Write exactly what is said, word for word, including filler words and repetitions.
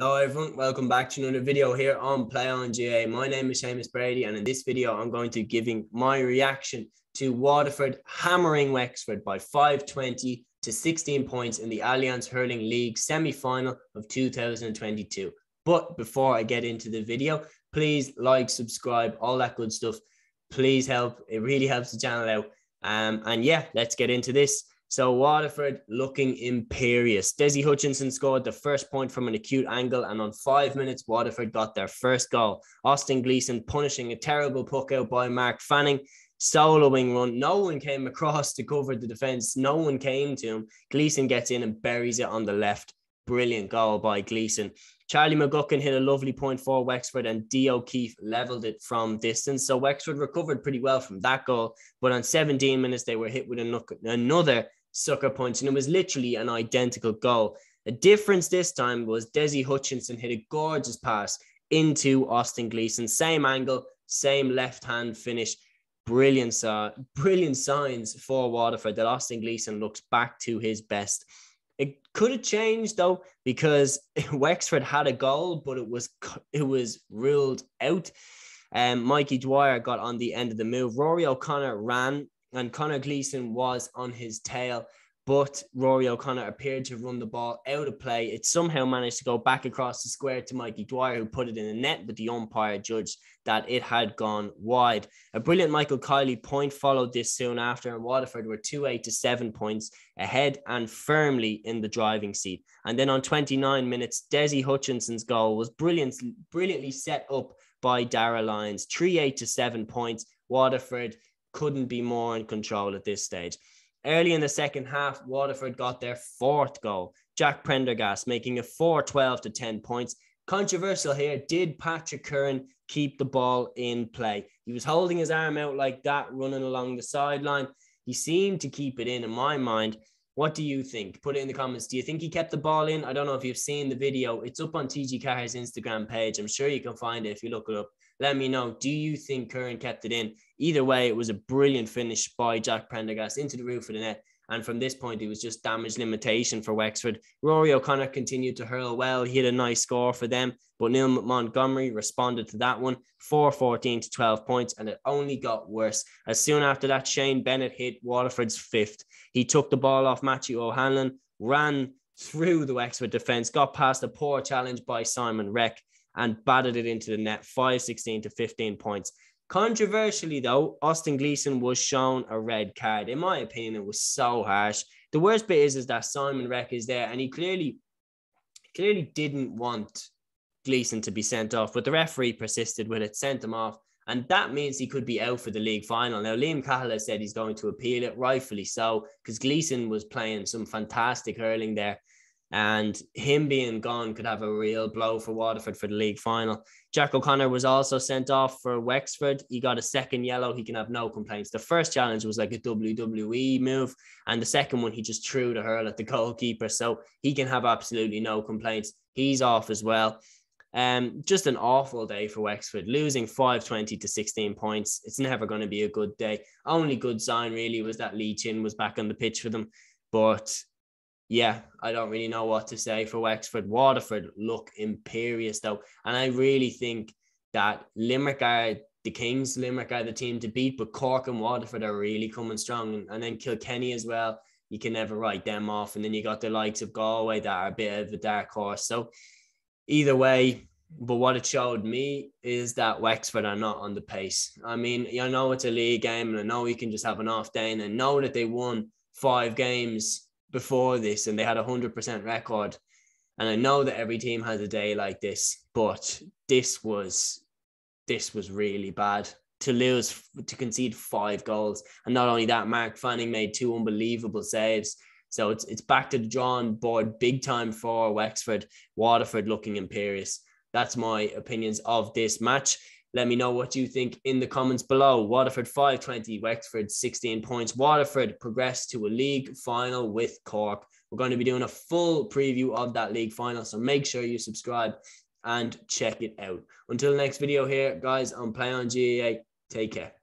Hello everyone, welcome back to another video here on Play On G A A. My name is Seamus Brady and in this video I'm going to be giving my reaction to Waterford hammering Wexford by five twenty to sixteen points in the Allianz Hurling League semi-final of two thousand twenty-two. But before I get into the video, please like, subscribe, all that good stuff. Please help, it really helps the channel out. Um, and yeah, let's get into this. So Waterford looking imperious. Dessie Hutchinson scored the first point from an acute angle and on five minutes, Waterford got their first goal. Austin Gleeson punishing a terrible puck out by Mark Fanning. Soloing run. No one came across to cover the defence. No one came to him. Gleeson gets in and buries it on the left. Brilliant goal by Gleeson. Charlie McGuckin hit a lovely point for Wexford and D. O'Keefe levelled it from distance. So Wexford recovered pretty well from that goal. But on seventeen minutes, they were hit with another sucker punch, and it was literally an identical goal. The difference this time was Dessie Hutchinson hit a gorgeous pass into Austin Gleeson. Same angle, same left-hand finish. Brilliant, uh, brilliant signs for Waterford that Austin Gleeson looks back to his best. It could have changed, though, because Wexford had a goal, but it was it was ruled out. Um, Mikey Dwyer got on the end of the move. Rory O'Connor ran, and Conor Gleeson was on his tail, but Rory O'Connor appeared to run the ball out of play. It somehow managed to go back across the square to Mikey Dwyer, who put it in the net, but the umpire judged that it had gone wide. A brilliant Michael Kiley point followed this soon after, and Waterford were two eight to seven points ahead and firmly in the driving seat. And then on twenty-nine minutes, Dessie Hutchinson's goal was brilliant, brilliantly set up by Dara Lyons. three eight to seven points. Waterford couldn't be more in control at this stage. Early in the second half, Waterford got their fourth goal. Jack Prendergast making a four twelve to ten points. Controversial here, did Patrick Curran keep the ball in play? He was holding his arm out like that, running along the sideline. He seemed to keep it in, in my mind. What do you think? Put it in the comments. Do you think he kept the ball in? I don't know if you've seen the video. It's up on T G Carr's Instagram page. I'm sure you can find it if you look it up. Let me know. Do you think Curran kept it in? Either way, it was a brilliant finish by Jack Prendergast into the roof of the net. And from this point, it was just damage limitation for Wexford. Rory O'Connor continued to hurl well. He had a nice score for them. But Neil Montgomery responded to that one, four fourteen to twelve points, and it only got worse. As soon after that, Shane Bennett hit Waterford's fifth. He took the ball off Matthew O'Hanlon, ran through the Wexford defence, got past a poor challenge by Simon Reck, and batted it into the net, five sixteen to fifteen points. Controversially, though, Austin Gleeson was shown a red card. In my opinion, it was so harsh. The worst bit is, is that Simon Reck is there, and he clearly, clearly didn't want Gleeson to be sent off, but the referee persisted with it, sent him off, and that means he could be out for the league final. Now, Liam Cahill has said he's going to appeal it, rightfully so, because Gleeson was playing some fantastic hurling there, and him being gone could have a real blow for Waterford for the league final. Jack O'Connor was also sent off for Wexford. He got a second yellow. He can have no complaints. The first challenge was like a W W E move, and the second one, he just threw the hurl at the goalkeeper, so he can have absolutely no complaints. He's off as well. Um, just an awful day for Wexford, losing five twenty to sixteen points. It's never going to be a good day. Only good sign really was that Lee Chin was back on the pitch for them. But yeah, I don't really know what to say for Wexford. Waterford look imperious though. And I really think that Limerick are the Kings, Limerick are the team to beat, but Cork and Waterford are really coming strong. And then Kilkenny as well. You can never write them off. And then you got the likes of Galway that are a bit of a dark horse. So either way, but what it showed me is that Wexford are not on the pace. I mean, I know it's a league game and I know you can just have an off day, and I know that they won five games before this and they had a one hundred percent record. And I know that every team has a day like this, but this was, this was really bad. To lose, to concede five goals. And not only that, Mark Fanning made two unbelievable saves. So it's it's back to the drawing board big time for Wexford. Waterford looking imperious. That's my opinions of this match. Let me know what you think in the comments below. Waterford five twenty, Wexford sixteen points. Waterford progressed to a league final with Cork. We're going to be doing a full preview of that league final, so make sure you subscribe and check it out. Until the next video here, guys, on Play On G A A, take care.